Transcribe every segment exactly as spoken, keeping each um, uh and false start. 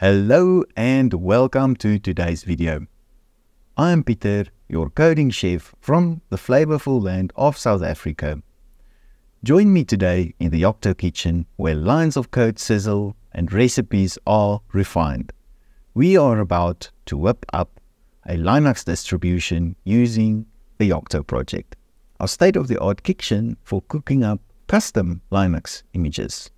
Hello and welcome to today's video. I am Peter, your coding chef from the flavorful land of South Africa. Join me today in the Yocto kitchen where lines of code sizzle and recipes are refined. We are about to whip up a Linux distribution using the Yocto project, our state-of-the-art kitchen for cooking up custom Linux images.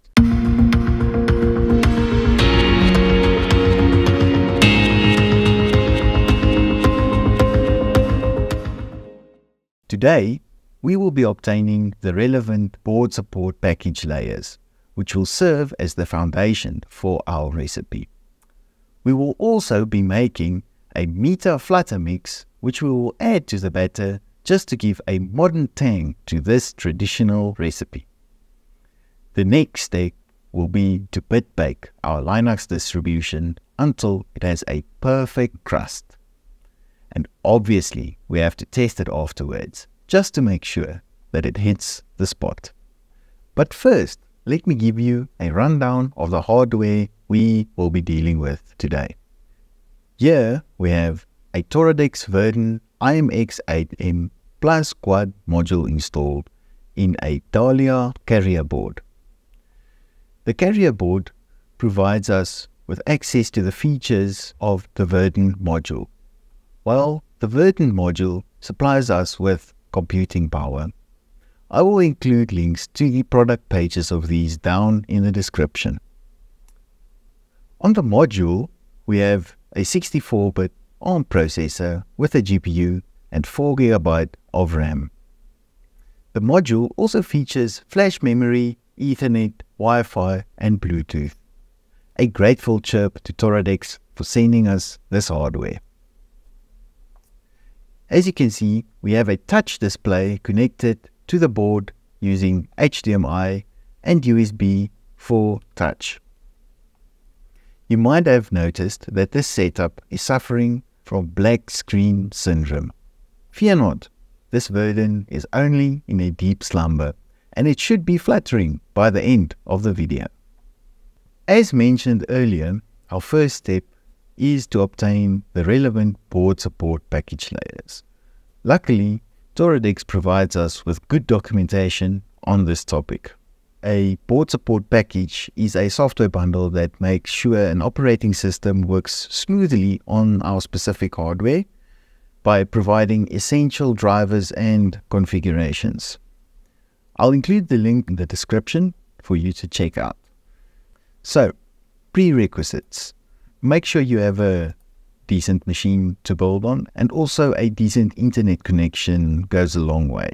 Today, we will be obtaining the relevant board support package layers, which will serve as the foundation for our recipe. We will also be making a meta-flutter mix, which we will add to the batter just to give a modern tang to this traditional recipe. The next step will be to bitbake our Linux distribution until it has a perfect crust. And obviously, we have to test it afterwards, just to make sure that it hits the spot. But first, let me give you a rundown of the hardware we will be dealing with today. Here, we have a Toradex Verdin I M X eight M plus quad module installed in a Dahlia carrier board. The carrier board provides us with access to the features of the Verdin module. Well, the Verdin module supplies us with computing power. I will include links to the product pages of these down in the description. On the module, we have a sixty-four bit ARM processor with a G P U and four gigabytes of RAM. The module also features flash memory, Ethernet, Wi-Fi and Bluetooth. A grateful chirp to Toradex for sending us this hardware. As you can see, we have a touch display connected to the board using H D M I and U S B for touch. You might have noticed that this setup is suffering from black screen syndrome. Fear not, this Verdin is only in a deep slumber and it should be fluttering by the end of the video. As mentioned earlier, our first step is to obtain the relevant board support package layers. Luckily, Toradex provides us with good documentation on this topic. A board support package is a software bundle that makes sure an operating system works smoothly on our specific hardware by providing essential drivers and configurations. I'll include the link in the description for you to check out. So, prerequisites. Make sure you have a decent machine to build on, and also a decent internet connection goes a long way.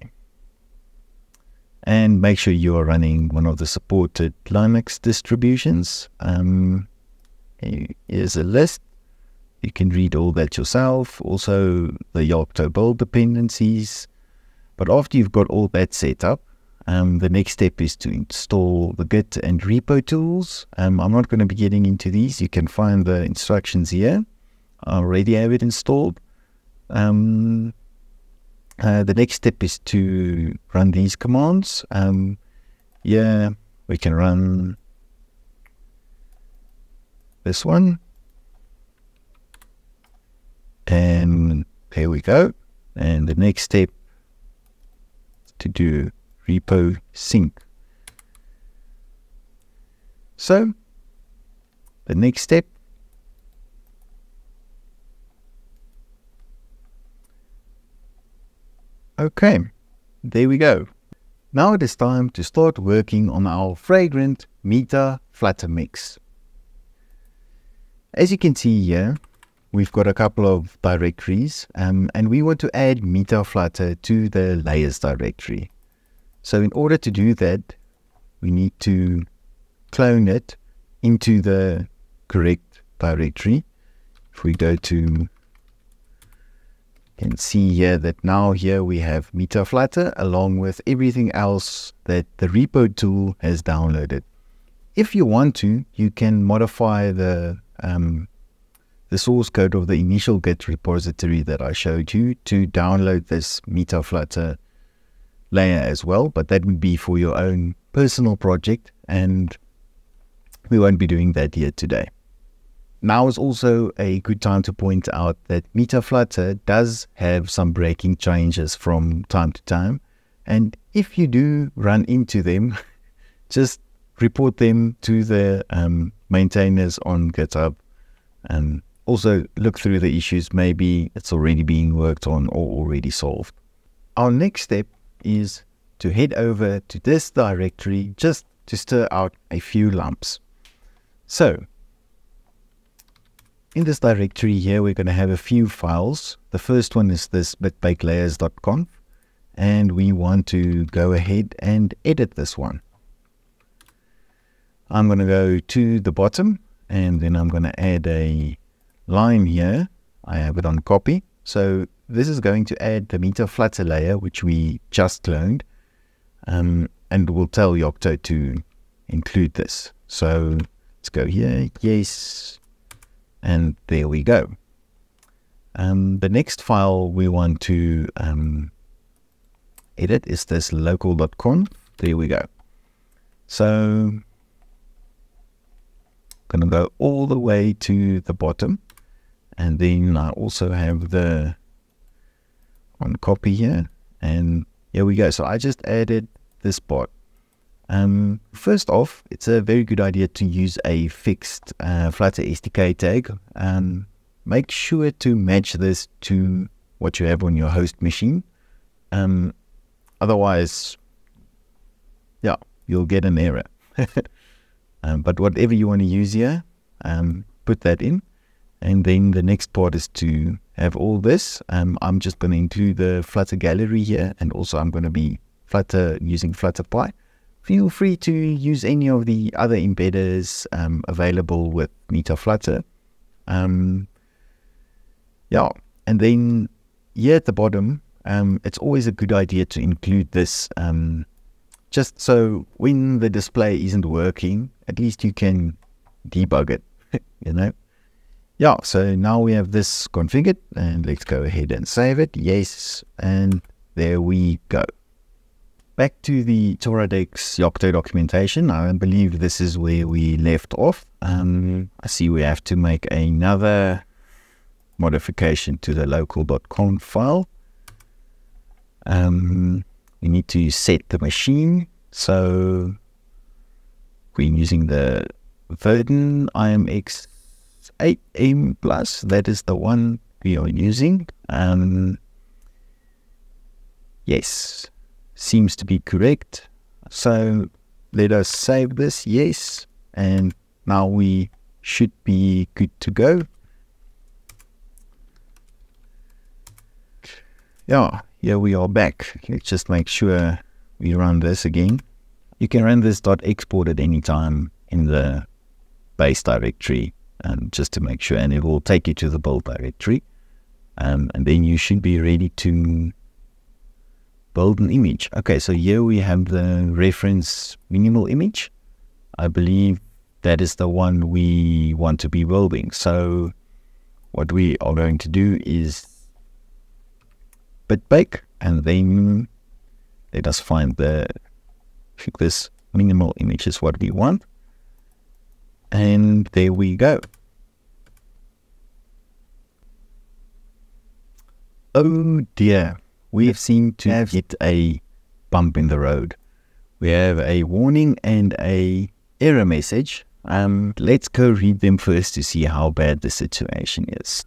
And make sure you are running one of the supported Linux distributions. Um, here's a list. You can read all that yourself. Also the Yocto build dependencies. But after you've got all that set up, Um, the next step is to install the Git and repo tools. Um, I'm not going to be getting into these. You can find the instructions here. I already have it installed. Um, uh, the next step is to run these commands. Um, yeah, we can run this one. And here we go. And the next step is to do repo sync. So, the next step . Okay, there we go. Now it is time to start working on our fragrant meta flutter mix. As you can see here, we've got a couple of directories um, and we want to add meta flutter to the layers directory. So in order to do that, we need to clone it into the correct directory. If we go to, you can see here that now here we have meta-flutter along with everything else that the repo tool has downloaded. If you want to, you can modify the, um, the source code of the initial Git repository that I showed you to download this meta-flutter layer as well, but that would be for your own personal project and we won't be doing that here today. Now is also a good time to point out that meta-flutter does have some breaking changes from time to time. And if you do run into them, just report them to the um, maintainers on GitHub. And also look through the issues. Maybe it's already being worked on or already solved. Our next step is to head over to this directory just to stir out a few lumps. So, in this directory here, we're going to have a few files. The first one is this bitbakelayers dot conf, and we want to go ahead and edit this one. I'm going to go to the bottom, and then I'm going to add a line here. I have it on copy. So this is going to add the meta-flutter layer, which we just cloned, um, and we'll tell Yocto to include this. So let's go here. Yes. And there we go. Um, the next file we want to um, edit is this local dot conf. There we go. So I'm going to go all the way to the bottom. And then I also have the on copy here. And here we go. So I just added this part. Um, first off, it's a very good idea to use a fixed uh, Flutter S D K tag. Um, make sure to match this to what you have on your host machine. Um, otherwise, yeah, you'll get an error. um, but whatever you want to use here, um, put that in. And then the next part is to have all this. Um, I'm just going to include the Flutter Gallery here, and also I'm going to be Flutter using Flutter Pi. Feel free to use any of the other embedders um, available with meta-flutter. Um, yeah, and then here at the bottom, um, it's always a good idea to include this um, just so when the display isn't working, at least you can debug it, you know. Yeah, so now we have this configured, and let's go ahead and save it. Yes, and there we go. Back to the Toradex Yocto documentation. I believe this is where we left off. Um, I see we have to make another modification to the local dot conf file. Um, we need to set the machine. So we're using the Verdin I M X eight M plus. That is the one we are using. Um, yes. Seems to be correct. So let us save this. Yes. And now we should be good to go. Yeah, here we are back. Let's just make sure we run this again. You can run this .export at any time in the base directory, um, just to make sure, and it will take you to the build directory. Um, and then you should be ready to build an image. Okay, so here we have the reference minimal image. I believe that is the one we want to be building. So what we are going to do is bitbake, and then let us find the click this minimal image is what we want. And there we go. Oh dear. We seem to have hit a bump in the road. We have a warning and a error message. Um, let's go read them first to see how bad the situation is.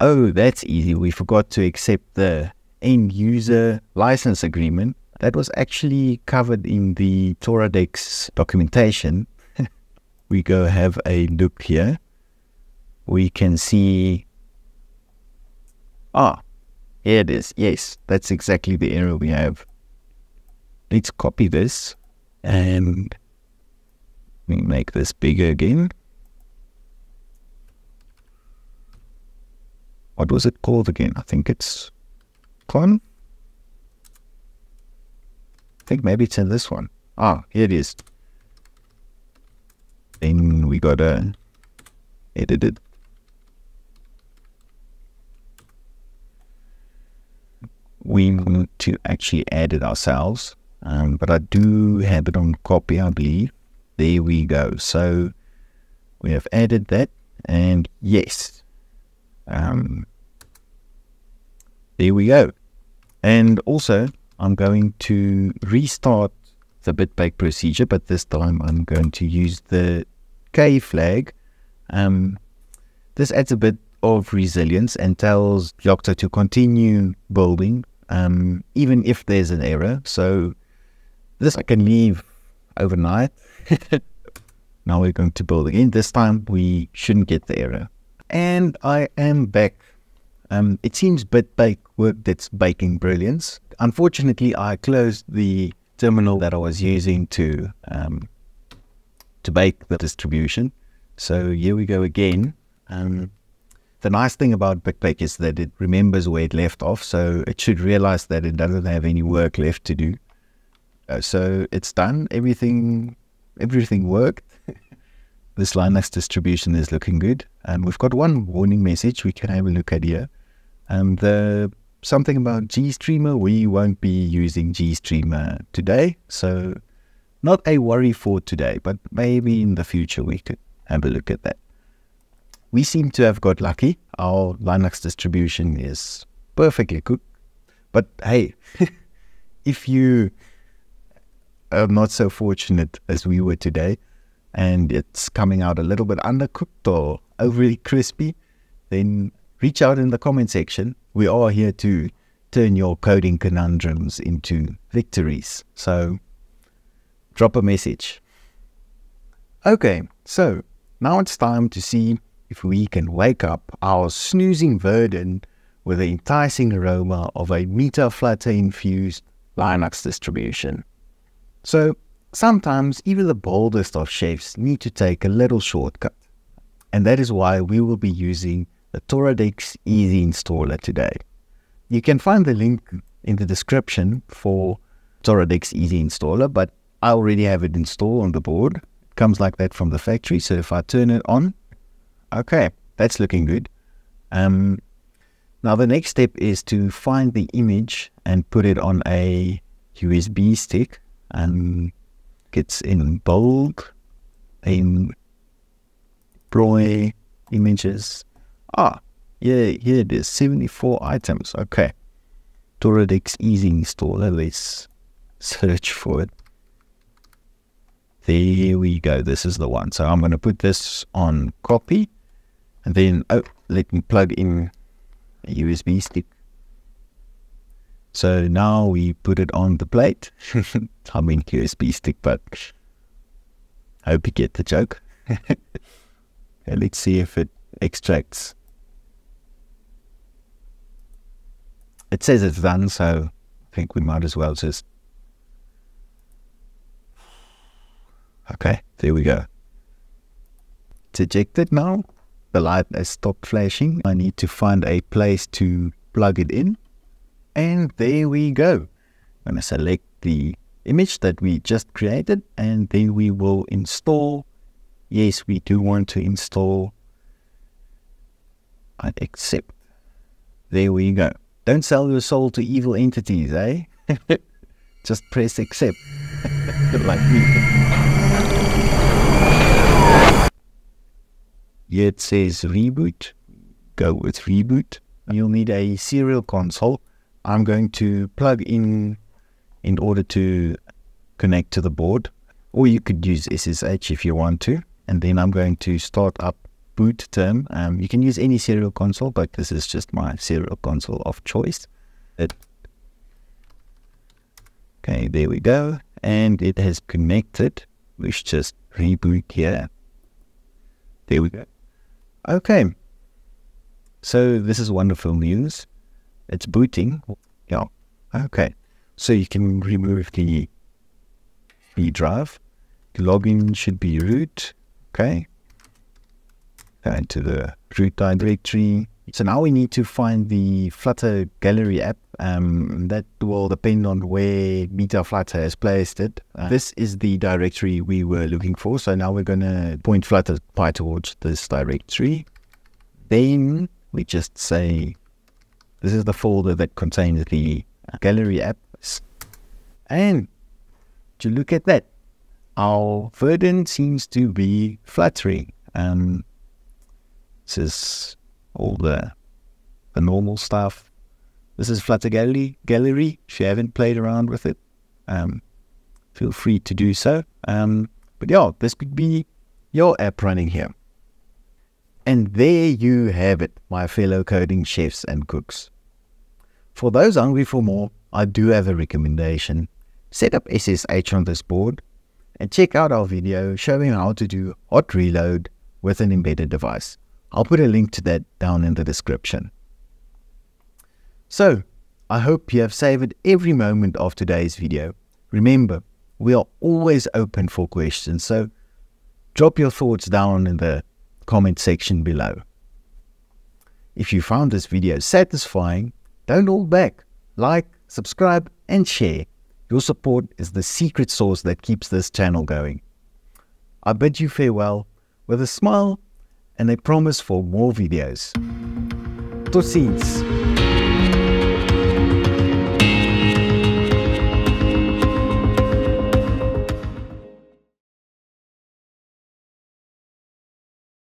Oh, that's easy. We forgot to accept the end user license agreement. That was actually covered in the Toradex documentation. We go have a look here. We can see... Ah. Here it is. Yes, that's exactly the error we have. Let's copy this and we make this bigger again. What was it called again? I think it's con. I think maybe it's in this one. Ah, here it is. Then we gotta edit it. We need to actually add it ourselves, um, but I do have it on copy, I believe. There we go. So we have added that, and yes, um, there we go. And also, I'm going to restart the bitbake procedure, but this time I'm going to use the K flag. Um, this adds a bit of resilience and tells Yocto to continue building, um, even if there's an error. So this I can leave overnight. Now we're going to build again. This time we shouldn't get the error. And I am back. Um, it seems bitbake worked its baking brilliance. Unfortunately, I closed the terminal that I was using to um, to bake the distribution. So here we go again. Um, the nice thing about bitbake is that it remembers where it left off, so it should realize that it doesn't have any work left to do. Uh, so it's done. Everything, everything worked. This Linux distribution is looking good. And um, we've got one warning message we can have a look at here. Um, the something about GStreamer. We won't be using GStreamer today, so not a worry for today, but maybe in the future we could have a look at that. We seem to have got lucky. Our Linux distribution is perfectly cooked. But hey, if you are not so fortunate as we were today, and it's coming out a little bit undercooked or overly crispy, then reach out in the comment section. We are here to turn your coding conundrums into victories. So drop a message. Okay, so now it's time to see if we can wake up our snoozing Verdin with the enticing aroma of a meta-flutter infused Linux distribution. So sometimes even the boldest of chefs need to take a little shortcut, and that is why we will be using the Toradex Easy Installer today. You can find the link in the description for Toradex Easy Installer, but I already have it installed on the board. It comes like that from the factory, so if I turn it on, okay, that's looking good. Um, now the next step is to find the image and put it on a U S B stick. And it's in bold, in deploy images. Ah, yeah, here it is, seventy-four items. Okay, Toradex Easy Installer. Let's search for it. There we go. This is the one. So I'm going to put this on copy, and then oh, let me plug in a U S B stick. So now we put it on the plate. I mean U S B stick, but hope you get the joke. Okay, let's see if it extracts. It says it's done, so I think we might as well just... Okay, there we go. It's ejected now. The light has stopped flashing. I need to find a place to plug it in. And there we go. I'm going to select the image that we just created, and then we will install. Yes, we do want to install. I accept. There we go. Don't sell your soul to evil entities, eh? Just press accept. Like me. Here it says reboot. Go with reboot. You'll need a serial console. I'm going to plug in in order to connect to the board, or you could use S S H if you want to. And then I'm going to start up boot term. Um, you can use any serial console, but this is just my serial console of choice. It, okay, there we go. And it has connected. Let's just reboot here. There we go. Okay. So this is wonderful news. It's booting. Yeah. Okay. So you can remove the the drive. The login should be root. Okay. Go into the root directory. So now we need to find the Flutter Gallery app. Um, that will depend on where meta-flutter has placed it. Uh, this is the directory we were looking for. So now we're going to point flutter-pi towards this directory. Then we just say... This is the folder that contains the gallery apps. And to look at that, our Verdin seems to be fluttering. Um, this is all the, the normal stuff. This is Flutter Gallery. Gallery. If you haven't played around with it, um, feel free to do so. Um, but yeah, this could be your app running here. And there you have it, my fellow coding chefs and cooks. For those hungry for more, I do have a recommendation. Set up S S H on this board and check out our video showing how to do hot reload with an embedded device. I'll put a link to that down in the description. So, I hope you have savored every moment of today's video. Remember, we are always open for questions, so drop your thoughts down in the comment section below. If you found this video satisfying, don't hold back. Like, subscribe and share. Your support is the secret sauce that keeps this channel going. I bid you farewell with a smile and a promise for more videos. Tot ziens.